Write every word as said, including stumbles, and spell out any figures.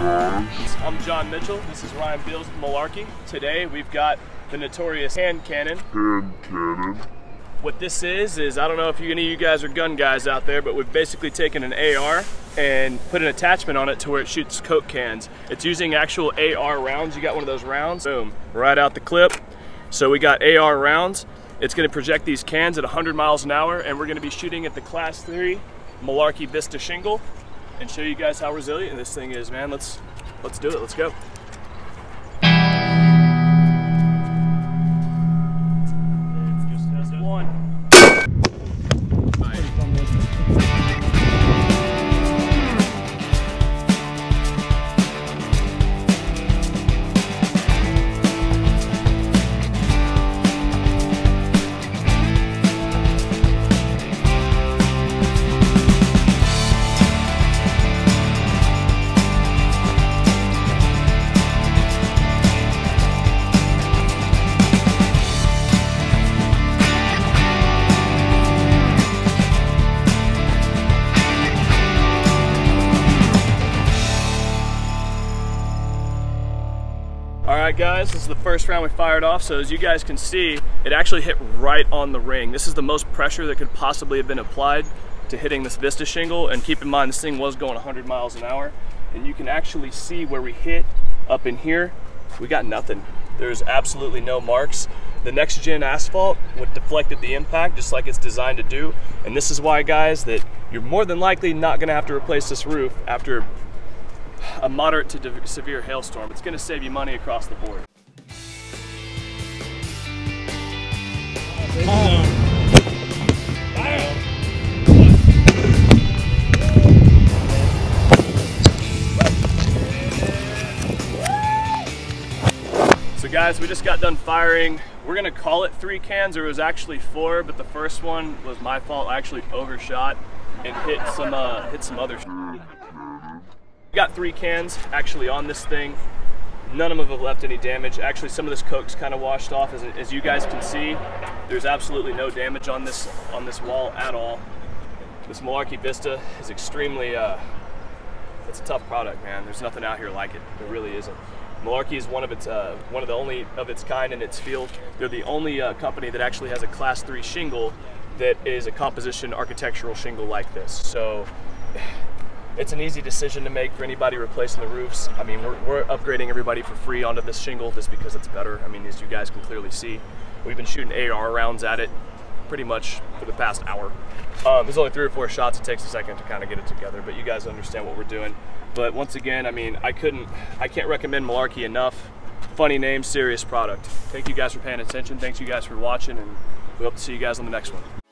I'm John Mitchell, this is Ryan Beals with Malarkey. Today we've got the notorious hand cannon. Hand cannon. What this is, is I don't know if any of you guys are gun guys out there, but we've basically taken an A R and put an attachment on it to where it shoots Coke cans. It's using actual A R rounds. You got one of those rounds, boom, right out the clip. So we got A R rounds. It's gonna project these cans at one hundred miles an hour, and we're gonna be shooting at the Class three Malarkey Vista Shingle and show you guys how resilient this thing is, man. Let's let's do it. Let's go. Alright guys, this is the first round we fired off, so as you guys can see, it actually hit right on the ring. This is the most pressure that could possibly have been applied to hitting this Vista shingle, and keep in mind this thing was going one hundred miles an hour, and you can actually see where we hit up in here. We got nothing. There's absolutely no marks. The next gen asphalt would deflected the impact just like it's designed to do, and this is why, guys, that you're more than likely not going to have to replace this roof after a moderate to severe hailstorm. It's going to save you money across the board. Oh. So guys, we just got done firing. We're going to call it three cans. There was actually four, but the first one was my fault. I actually overshot and hit some, uh, hit some other shit. We got three cans actually on this thing. None of them have left any damage. Actually, some of this coke's kind of washed off. As, as you guys can see, there's absolutely no damage on this on this wall at all. This Malarkey Vista is extremely, uh, it's a tough product, man. There's nothing out here like it. There really isn't. Malarkey is one of its, uh, one of the only of its kind in its field. They're the only uh, company that actually has a class three shingle that is a composition architectural shingle like this. So, it's an easy decision to make for anybody replacing the roofs. I mean, we're, we're upgrading everybody for free onto this shingle just because it's better. I mean, as you guys can clearly see, we've been shooting A R rounds at it pretty much for the past hour. Um, there's only three or four shots. It takes a second to kind of get it together, but you guys understand what we're doing. But once again, I mean, I couldn't, I can't recommend Malarkey enough. Funny name, serious product. Thank you guys for paying attention. Thanks you guys for watching, and we hope to see you guys on the next one.